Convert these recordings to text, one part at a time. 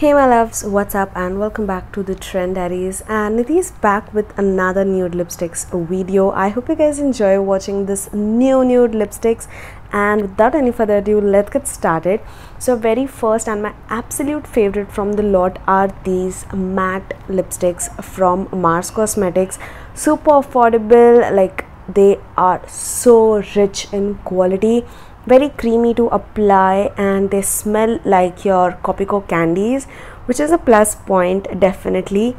Hey my loves, what's up and welcome back to the Trend Diaries, and Nidhi is back with another nude lipsticks video. I hope you guys enjoy watching this new nude lipsticks, and without any further ado, let's get started. So very first and my absolute favorite from the lot are these matte lipsticks from Mars Cosmetics. Super affordable, like they are so rich in quality. Very creamy to apply, and they smell like your Copico candies, which is a plus point definitely.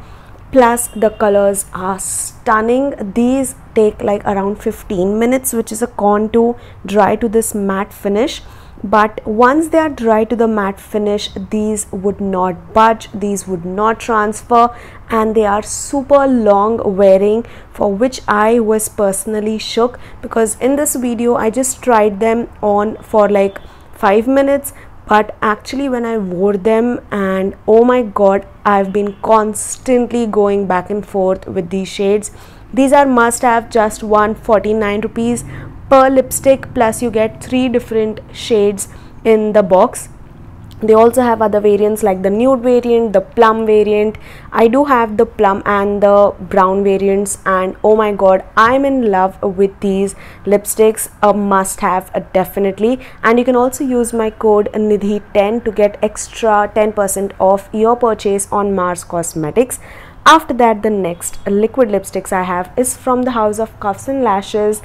Plus the colors are stunning. These take like around 15 minutes, which is a con to dry to this matte finish, but once they are dry to the matte finish, these would not budge, these would not transfer, and they are super long wearing, for which I was personally shook, because in this video I just tried them on for like 5 minutes, but actually when I wore them, and oh my god, I've been constantly going back and forth with these shades. These are must have, just 149 rupees per lipstick, plus you get 3 different shades in the box. They also have other variants like the nude variant, the plum variant. I do have the plum and the brown variants, and oh my god, I'm in love with these lipsticks. A must have definitely. And you can also use my code Nidhi10 to get extra 10% off your purchase on Mars Cosmetics. After that, the next liquid lipsticks I have is from the house of Cuffs and Lashes,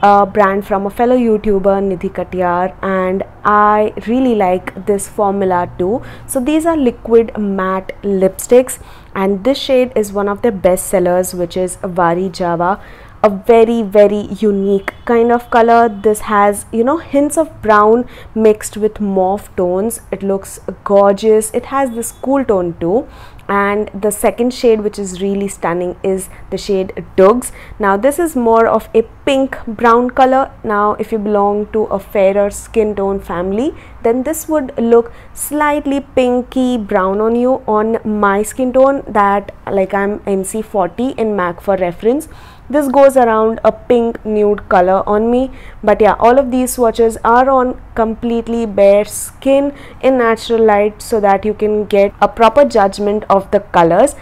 a brand from a fellow YouTuber Nidhi Katyar, and I really like this formula too. So these are liquid matte lipsticks, and this shade is one of their best sellers, which is Vaari Jawan. A very unique kind of color. This has, you know, hints of brown mixed with mauve tones. It looks gorgeous. It has this cool tone too. And the second shade, which is really stunning, is the shade Dugs. Now this is more of a pink brown color. Now if you belong to a fairer skin tone family, then this would look slightly pinky brown on you. On my skin tone, that like I'm NC40 in MAC for reference, this goes around a pink nude color on me. But yeah, all of these swatches are on completely bare skin in natural light, so that you can get a proper judgment of the colors.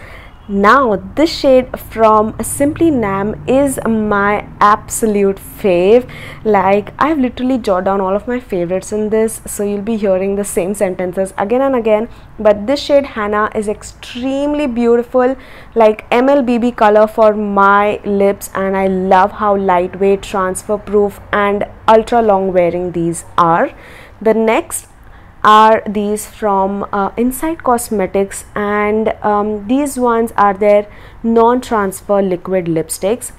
Now this shade from Simply Nam is my absolute fave. Like, I've literally jotted down all of my favorites in this, so you'll be hearing the same sentences again and again. But this shade Hannah is extremely beautiful, like MLBB color for my lips, and I love how lightweight, transfer proof and ultra long wearing these are. The next are these from Insight Cosmetics, and these ones are their non-transfer liquid lipsticks.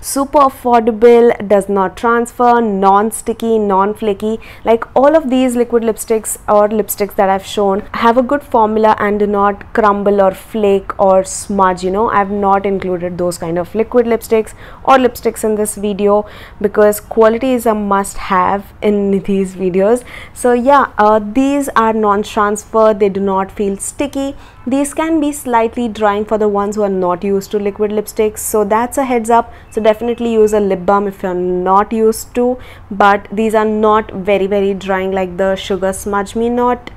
Super affordable, does not transfer, non-sticky, non-flaky. Like all of these liquid lipsticks or lipsticks that I've shown have a good formula and do not crumble or flake or smudge. You know, I've not included those kind of liquid lipsticks or lipsticks in this video, because quality is a must-have in these videos. So yeah, these are non-transfer, they do not feel sticky. These can be slightly drying for the ones who are not used to liquid lipsticks, so that's a heads up. So definitely use a lip balm if you're not used to, but these are not very drying like the sugar smudge me not,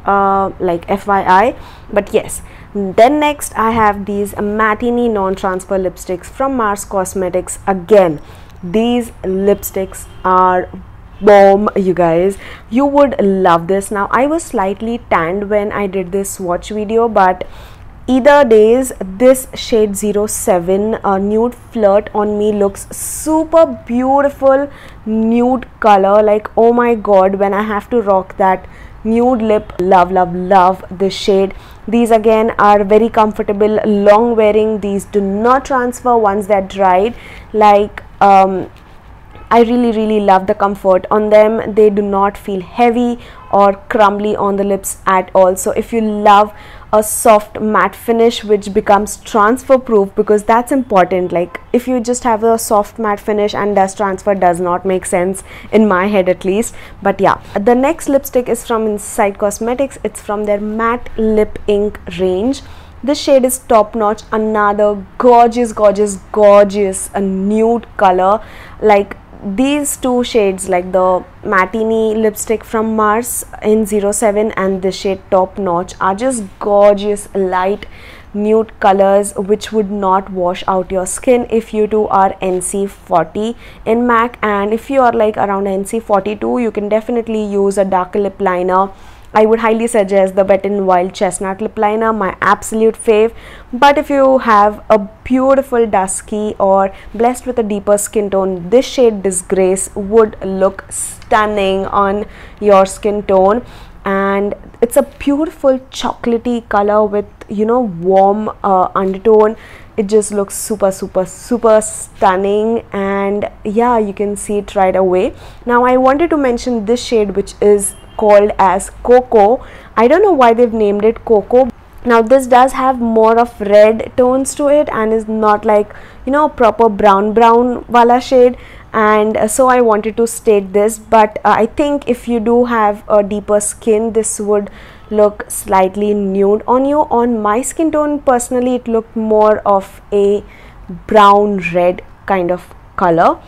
like FYI. But yes, then next I have these matinee non-transfer lipsticks from Mars Cosmetics. Again, these lipsticks are bomb, you guys. You would love this. Now I was slightly tanned when I did this swatch video, but either days, this shade 07 nude flirt on me looks super beautiful. Nude color, like oh my god, when I have to rock that nude lip, love this shade. These again are very comfortable, long wearing. These do not transfer once they're dried. Like I really love the comfort on them. They do not feel heavy or crumbly on the lips at all. So if you love a soft matte finish which becomes transfer proof, because that's important, like if you just have a soft matte finish and dust transfer does not make sense in my head at least. But yeah, the next lipstick is from Insight Cosmetics. It's from their matte lip ink range. This shade is top notch. Another gorgeous a nude color. Like these two shades, like the Matinee lipstick from Mars in 07 and this shade Top Notch, are just gorgeous light nude colors which would not wash out your skin if you two are NC40 in MAC. And if you are like around NC42, you can definitely use a dark lip liner. I would highly suggest the Wet n Wild Chestnut Lip Liner, my absolute fave. But if you have a beautiful dusky or blessed with a deeper skin tone, this shade Disgrace would look stunning on your skin tone. And it's a beautiful chocolatey color with, you know, warm undertone. It just looks super stunning, and yeah, you can see it right away. Now I wanted to mention this shade, which is called as Coco. I don't know why they've named it Coco. Now this does have more of red tones to it and is not like, you know, proper brown wala shade, and so I wanted to state this. But I think if you do have a deeper skin, this would look slightly nude on you. On my skin tone personally, it looked more of a brown red kind of color.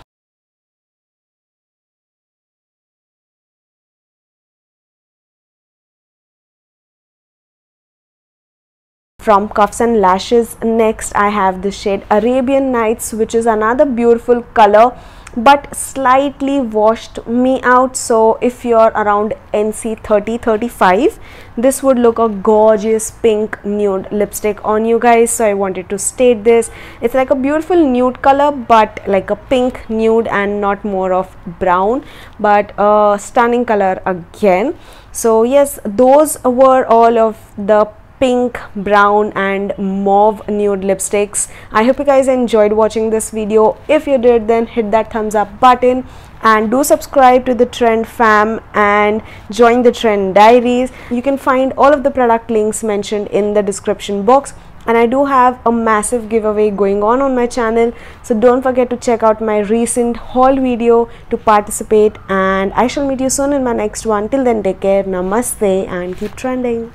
From Cuffs and Lashes, next I have the shade Arabian Nights, which is another beautiful color but slightly washed me out. So if you're around NC 30-35, this would look a gorgeous pink nude lipstick on you guys, so I wanted to state this. It's like a beautiful nude color but like a pink nude and not more of brown, but a stunning color again. So yes, those were all of the pink, brown and mauve nude lipsticks. I hope you guys enjoyed watching this video. If you did, then hit that thumbs up button and do subscribe to the Trend Fam and join the Trend Diaries. You can find all of the product links mentioned in the description box, and I do have a massive giveaway going on my channel, so don't forget to check out my recent haul video to participate, and I shall meet you soon in my next one. Till then, take care, namaste and keep trending.